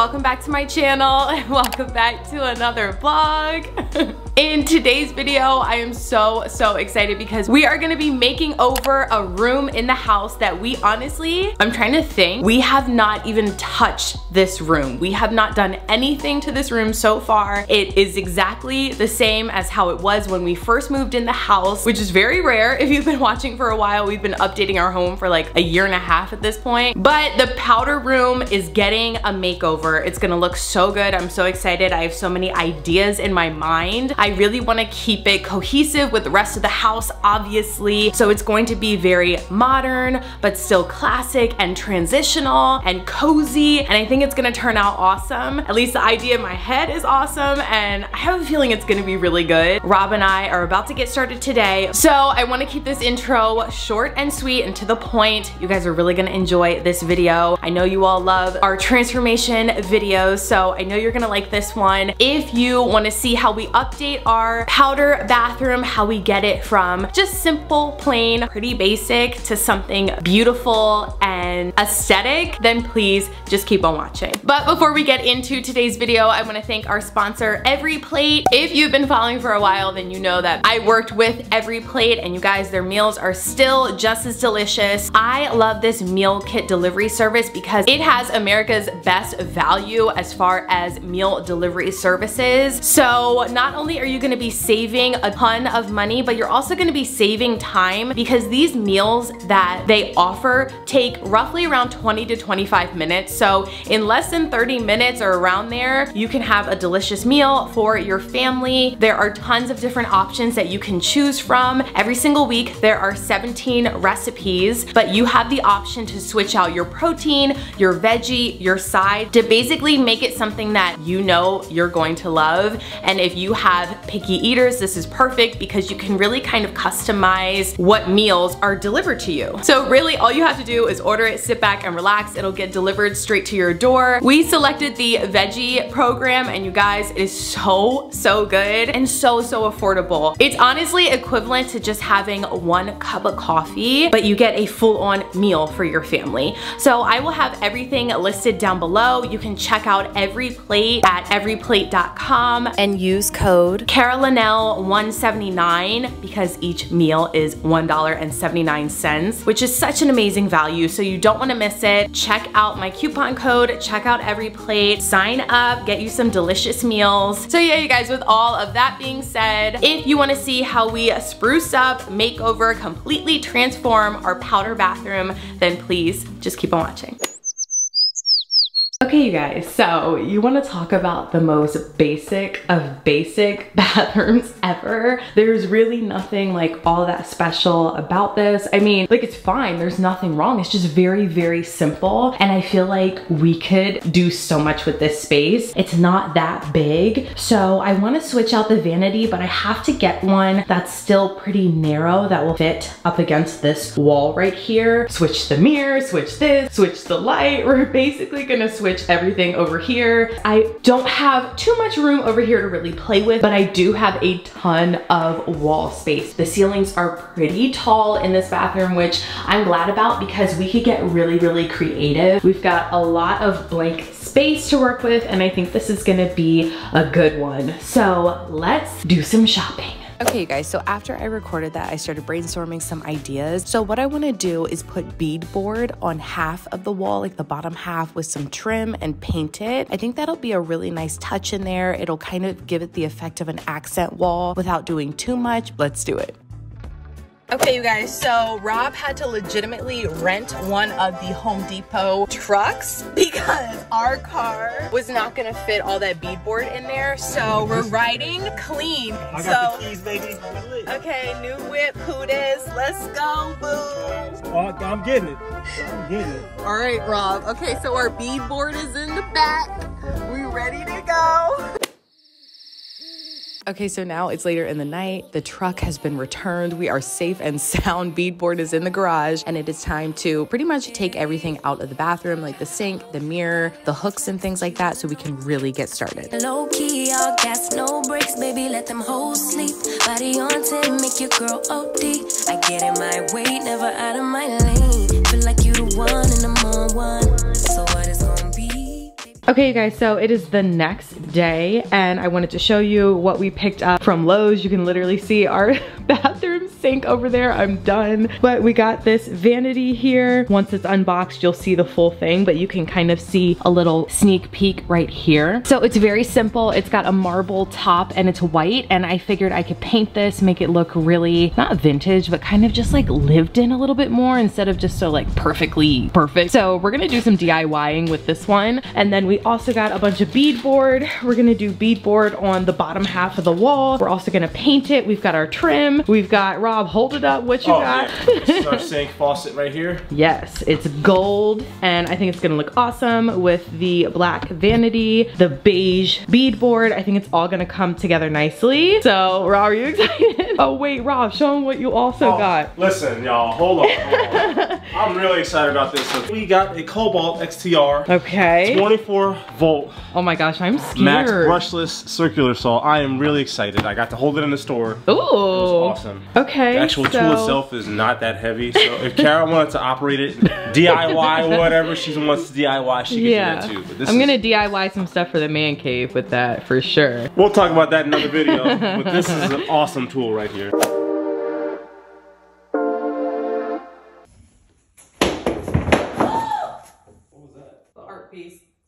Welcome back to my channel and welcome back to another vlog. In today's video, I am so excited because we are gonna be making over a room in the house that we honestly, I'm trying to think, we have not even touched this room. We have not done anything to this room so far. It is exactly the same as how it was when we first moved in the house, which is very rare. If you've been watching for a while, we've been updating our home for like a year and a half at this point. But the powder room is getting a makeover. It's gonna look so good. I'm so excited. I have so many ideas in my mind. I really want to keep it cohesive with the rest of the house, obviously. So it's going to be very modern, but still classic and transitional and cozy. And I think it's going to turn out awesome. At least the idea in my head is awesome. And I have a feeling it's going to be really good. Rob and I are about to get started today. So I want to keep this intro short and sweet and to the point. You guys are really going to enjoy this video. I know you all love our transformation videos, so I know you're going to like this one. If you want to see how we update our powder bathroom, how we get it from just simple, plain, pretty basic to something beautiful and aesthetic, then please just keep on watching. But before we get into today's video, I want to thank our sponsor, EveryPlate. If you've been following for a while, then you know that I worked with EveryPlate, and you guys, their meals are still just as delicious. I love this meal kit delivery service because it has America's best value as far as meal delivery services. So not only are you gonna be saving a ton of money, but you're also gonna be saving time because these meals that they offer take roughly around 20 to 25 minutes. So in less than 30 minutes or around there, you can have a delicious meal for your family. There are tons of different options that you can choose from. Every single week, there are 17 recipes, but you have the option to switch out your protein, your veggie, your side, to basically make it something that you know you're going to love. And if you have picky eaters, this is perfect because you can really kind of customize what meals are delivered to you. So really all you have to do is order it, sit back and relax. It'll get delivered straight to your door. We selected the veggie program and you guys, it is so good and so affordable. It's honestly equivalent to just having one cup of coffee, but you get a full-on meal for your family. So I will have everything listed down below. You can check out EveryPlate at everyplate.com and use code Cara Lanelle 179 because each meal is $1.79, which is such an amazing value. So you don't want to miss it. Check out my coupon code, check out EveryPlate, sign up, get you some delicious meals. So yeah, you guys, with all of that being said, if you want to see how we spruce up, makeover, completely transform our powder bathroom, then please just keep on watching. Okay, you guys, so you want to talk about the most basic of basic bathrooms ever. There's really nothing like all that special about this. I mean, like, it's fine. There's nothing wrong. It's just very simple. And I feel like we could do so much with this space. It's not that big. So I want to switch out the vanity, but I have to get one that's still pretty narrow that will fit up against this wall right here. Switch the mirror, switch this, switch the light. We're basically going to switch everything over here. I don't have too much room over here to really play with, but I do have a ton of wall space. The ceilings are pretty tall in this bathroom, which I'm glad about because we could get really creative. We've got a lot of blank space to work with, and I think this is gonna be a good one. So let's do some shopping. Okay, you guys, so after I recorded that, I started brainstorming some ideas. So what I want to do is put beadboard on half of the wall, like the bottom half, with some trim and paint it. I think that'll be a really nice touch in there. It'll kind of give it the effect of an accent wall without doing too much. Let's do it. Okay, you guys, so Rob had to legitimately rent one of the Home Depot trucks because our car was not gonna fit all that beadboard in there, so we're riding clean. I got the keys, baby. Okay, new whip, who dis? Let's go, boo. I'm getting it. I'm getting it. All right, Rob. Okay, so our beadboard is in the back. We ready to go. Okay, so now it's later in the night. The truck has been returned. We are safe and sound. Beadboard is in the garage, and it is time to pretty much take everything out of the bathroom, like the sink, the mirror, the hooks and things like that, so we can really get started. Low key, all gas, no brakes, baby, let them hoes sleep. Body on 10, make your girl OD. I get in my way, never out of my lane. Feel like you the one and I'm on one. So what is going on? Okay, you guys, so it is the next day and I wanted to show you what we picked up from Lowe's. You can literally see our bathroom sink over there. I'm done. But we got this vanity here. Once it's unboxed, you'll see the full thing, but you can kind of see a little sneak peek right here. So it's very simple. It's got a marble top and it's white, and I figured I could paint this, make it look really, not vintage, but kind of just like lived in a little bit more instead of just so like perfectly perfect. So we're gonna do some DIYing with this one. And then we also got a bunch of beadboard. We're gonna do beadboard on the bottom half of the wall. We're also gonna paint it. We've got our trim. We've got, Rob, hold it up, what you got? Yeah. This is our sink faucet right here. Yes, it's gold, and I think it's gonna look awesome with the black vanity, the beige beadboard. I think it's all gonna come together nicely. So, Rob, are you excited? Oh wait, Rob, show them what you also got. Listen, y'all, hold on. I'm really excited about this. So we got a Cobalt XTR. Okay. 24-volt. Oh my gosh, I'm scared. Max brushless circular saw. I am really excited. I got to hold it in the store. Ooh. It was awesome. Okay. The actual tool itself is not that heavy. So if Cara wanted to operate it, DIY, whatever she wants to DIY, she can do that too. But I'm gonna DIY some stuff for the man cave with that for sure. We'll talk about that in another video. But this is an awesome tool right here.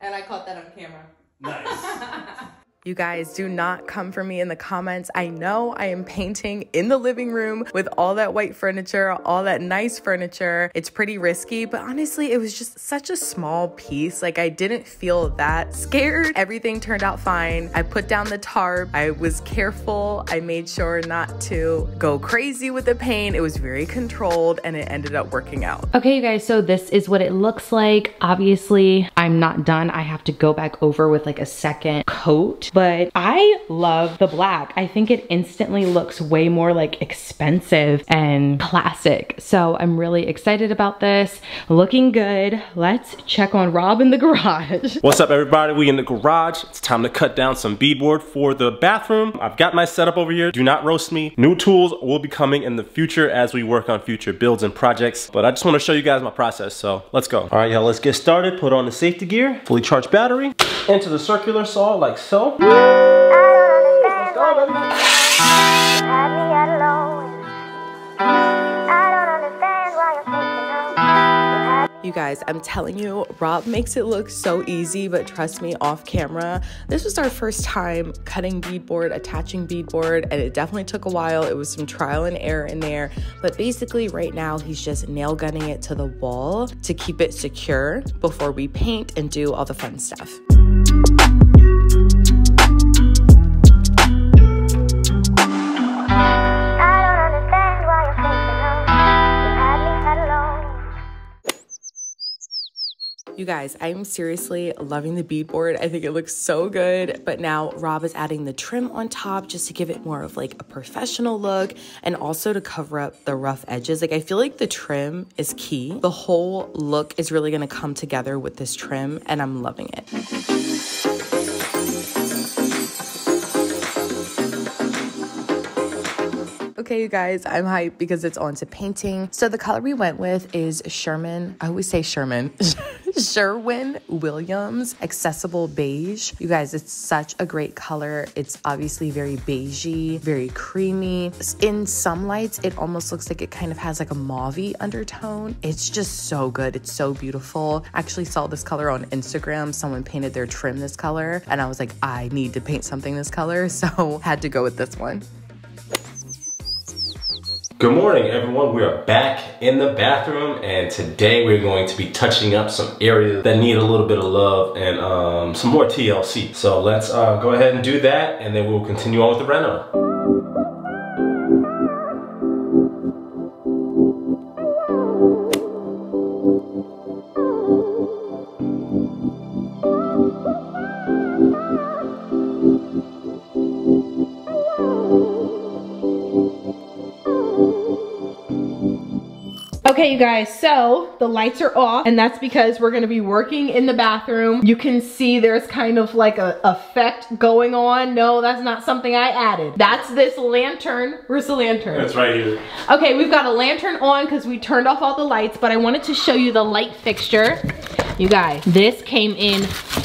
And I caught that on camera. Nice. You guys, do not come for me in the comments. I know I am painting in the living room with all that white furniture, all that nice furniture. It's pretty risky, but honestly, it was just such a small piece. Like, I didn't feel that scared. Everything turned out fine. I put down the tarp. I was careful. I made sure not to go crazy with the paint. It was very controlled and it ended up working out. Okay, you guys, so this is what it looks like. Obviously, I'm not done. I have to go back over with like a second coat. But I love the black. I think it instantly looks way more like expensive and classic. So I'm really excited about this. Looking good. Let's check on Rob in the garage. What's up, everybody? We in the garage. It's time to cut down some beadboard for the bathroom. I've got my setup over here. Do not roast me. New tools will be coming in the future as we work on future builds and projects. But I just want to show you guys my process. So let's go. All right, y'all, let's get started. Put on the safety gear, fully charged battery, into the circular saw like so. You guys, I'm telling you, Rob makes it look so easy, but trust me, off camera, this was our first time cutting beadboard, attaching beadboard, and it definitely took a while. It was some trial and error in there, but basically right now he's just nail gunning it to the wall to keep it secure before we paint and do all the fun stuff. You guys, I'm seriously loving the beadboard. I think it looks so good. But now Rob is adding the trim on top just to give it more of like a professional look and also to cover up the rough edges. Like, I feel like the trim is key. The whole look is really gonna come together with this trim, and I'm loving it. Okay, you guys, I'm hyped because it's on to painting. So the color we went with is Sherman. I always say Sherman. Sherwin Williams Accessible Beige. You guys, it's such a great color. It's obviously very beigey, very creamy. In some lights, it almost looks like it kind of has like a mauve-y undertone. It's just so good. It's so beautiful. I actually saw this color on Instagram. Someone painted their trim this color, and I was like, I need to paint something this color, so had to go with this one. Good morning, everyone. We are back in the bathroom, and today we're going to be touching up some areas that need a little bit of love and some more TLC. So let's go ahead and do that, and then we'll continue on with the reno. Okay, you guys, so the lights are off, and that's because we're gonna be working in the bathroom. You can see there's kind of like a effect going on. No, that's not something I added. That's this lantern. Where's the lantern? That's right here. Okay, we've got a lantern on because we turned off all the lights, but I wanted to show you the light fixture. You guys, this came in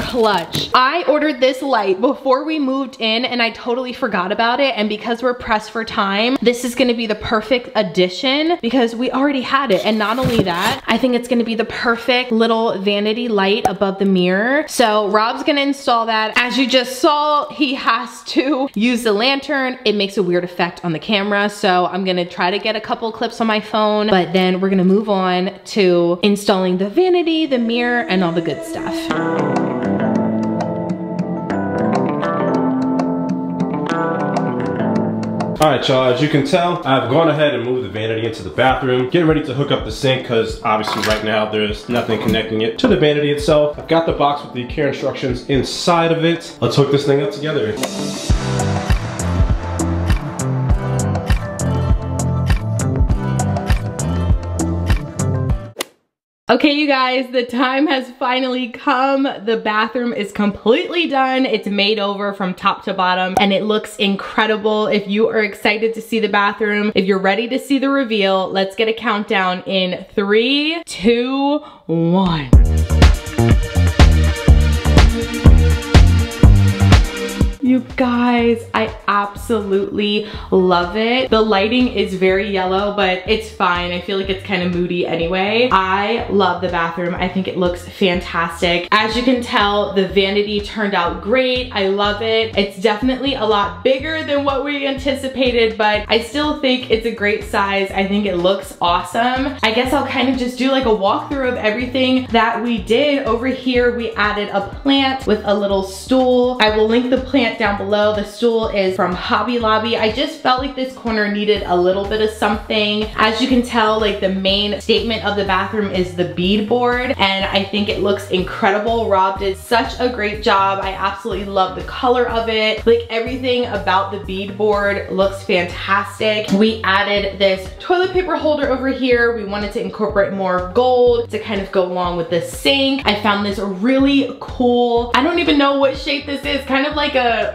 clutch. I ordered this light before we moved in and I totally forgot about it, and because we're pressed for time, this is gonna be the perfect addition because we already had it. And not only that, I think it's gonna be the perfect little vanity light above the mirror. So Rob's gonna install that. As you just saw, he has to use the lantern. It makes a weird effect on the camera, so I'm gonna try to get a couple clips on my phone, but then we're gonna move on to installing the vanity, the mirror, and all the good stuff. All right, y'all, as you can tell, I've gone ahead and moved the vanity into the bathroom, getting ready to hook up the sink because obviously right now there's nothing connecting it to the vanity itself. I've got the box with the care instructions inside of it. Let's hook this thing up together. Okay, you guys, the time has finally come. The bathroom is completely done. It's made over from top to bottom and it looks incredible. If you are excited to see the bathroom, if you're ready to see the reveal, let's get a countdown in 3, 2, 1. You guys, I absolutely love it. The lighting is very yellow, but it's fine. I feel like it's kind of moody anyway. I love the bathroom. I think it looks fantastic. As you can tell, the vanity turned out great. I love it. It's definitely a lot bigger than what we anticipated, but I still think it's a great size. I think it looks awesome. I guess I'll kind of just do like a walkthrough of everything that we did. Over here, we added a plant with a little stool. I will link the plant down below. The stool is from Hobby Lobby. I just felt like this corner needed a little bit of something. As you can tell, like the main statement of the bathroom is the beadboard, and I think it looks incredible. Rob did such a great job. I absolutely love the color of it. Like everything about the beadboard looks fantastic. We added this toilet paper holder over here. We wanted to incorporate more gold to kind of go along with the sink. I found this really cool, I don't even know what shape this is, kind of like an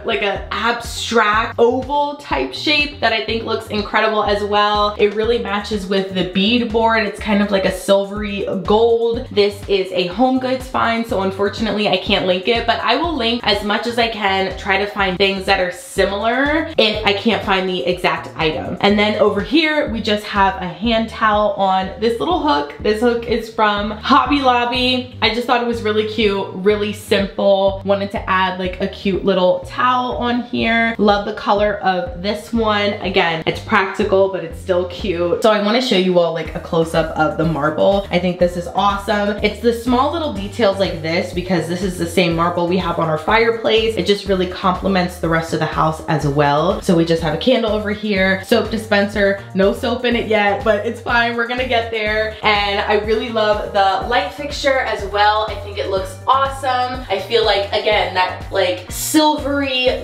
abstract oval type shape that I think looks incredible as well. It really matches with the bead board. It's kind of like a silvery gold. This is a Home Goods find, so unfortunately I can't link it, but I will link as much as I can, try to find things that are similar if I can't find the exact item. And then over here, we just have a hand towel on this little hook. This hook is from Hobby Lobby. I just thought it was really cute, really simple. Wanted to add like a cute little towel on here. Love the color of this one. Again, it's practical, but it's still cute. So I want to show you all like a close-up of the marble. I think this is awesome. It's the small little details like this, because this is the same marble we have on our fireplace. It just really complements the rest of the house as well. So we just have a candle over here, soap dispenser, no soap in it yet, but it's fine. We're gonna get there. And I really love the light fixture as well. I think it looks awesome. I feel like, again, that like silver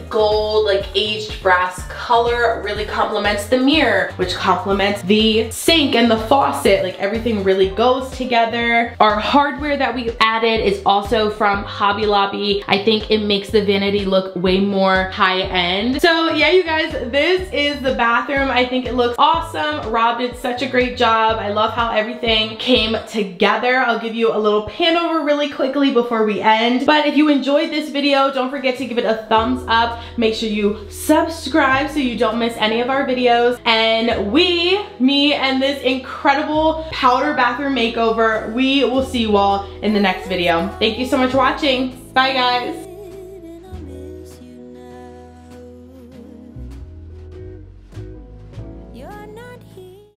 gold, like aged brass color really complements the mirror, which complements the sink and the faucet. Like everything really goes together. Our hardware that we added is also from Hobby Lobby. I think it makes the vanity look way more high end. So yeah, you guys, this is the bathroom. I think it looks awesome. Rob did such a great job. I love how everything came together. I'll give you a little pan over really quickly before we end. But if you enjoyed this video, don't forget to give it a thumbs up. Make sure you subscribe so you don't miss any of our videos. And me and this incredible powder bathroom makeover, we will see you all in the next video. Thank you so much for watching. Bye, guys.